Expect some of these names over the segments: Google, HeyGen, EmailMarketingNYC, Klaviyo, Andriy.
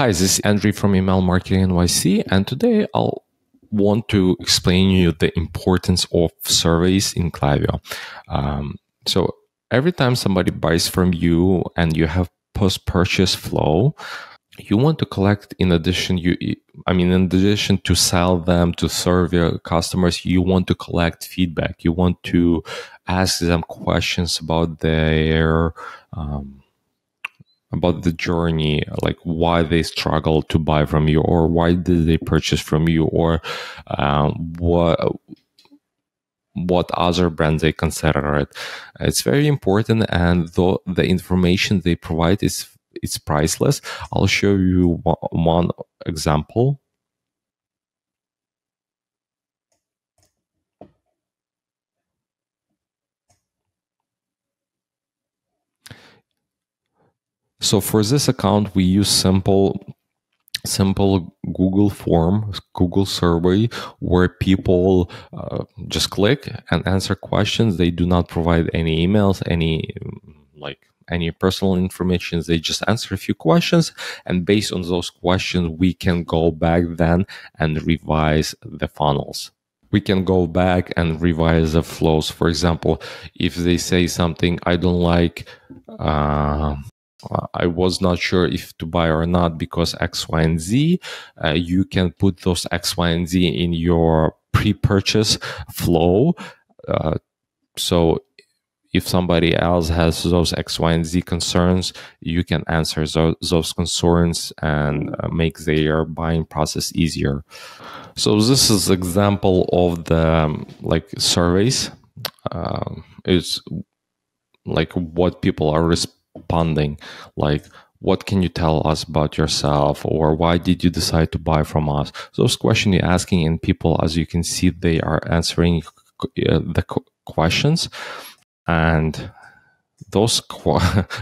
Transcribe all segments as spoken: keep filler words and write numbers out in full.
Hi, this is Andriy from Email Marketing N Y C, and today I'll want to explain to you the importance of surveys in Klaviyo. Um, so every time somebody buys from you and you have post-purchase flow, you want to collect, in addition, you, I mean, in addition to sell them to serve your customers, you want to collect feedback. You want to ask them questions about their, um, about the journey, like why they struggle to buy from you, or why did they purchase from you, or um, what what other brands they consider it. It's very important, and though the information they provide is it's priceless. I'll show you one example. So for this account, we use simple simple Google form, Google survey, where people uh, just click and answer questions. They do not provide any emails, any like any personal information. They just answer a few questions, and based on those questions, we can go back then and revise the funnels. We can go back and revise the flows. For example, if they say something, I don't like, uh, I was not sure if to buy or not because X, Y, and Z, uh, you can put those X, Y, and Z in your pre-purchase flow. Uh, so if somebody else has those X, Y, and Z concerns, you can answer those, those concerns and make their buying process easier. So this is an example of the um, like surveys. Um, it's like what people are responding, like what can you tell us about yourself, or why did you decide to buy from us? Those questions you're asking, and people, as you can see, they are answering uh, the questions. And those,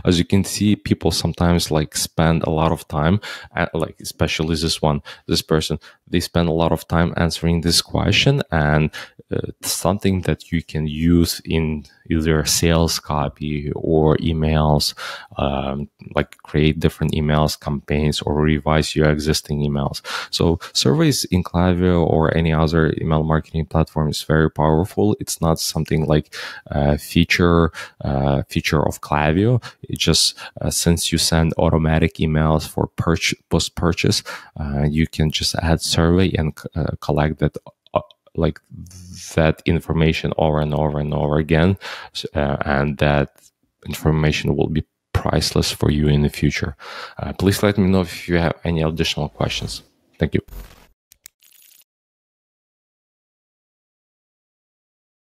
as you can see, people sometimes like spend a lot of time, at, like especially this one, this person, they spend a lot of time answering this question, and uh, something that you can use in either sales copy or emails, um, like create different emails, campaigns, or revise your existing emails. So surveys in Klaviyo or any other email marketing platform is very powerful. It's not something like a feature, uh, feature of Klaviyo. It just, uh, since you send automatic emails for purch post purchase, uh, you can just add survey and uh, collect that uh, like that information over and over and over again, uh, and that information will be priceless for you in the future. Uh, please let me know if you have any additional questions. Thank you.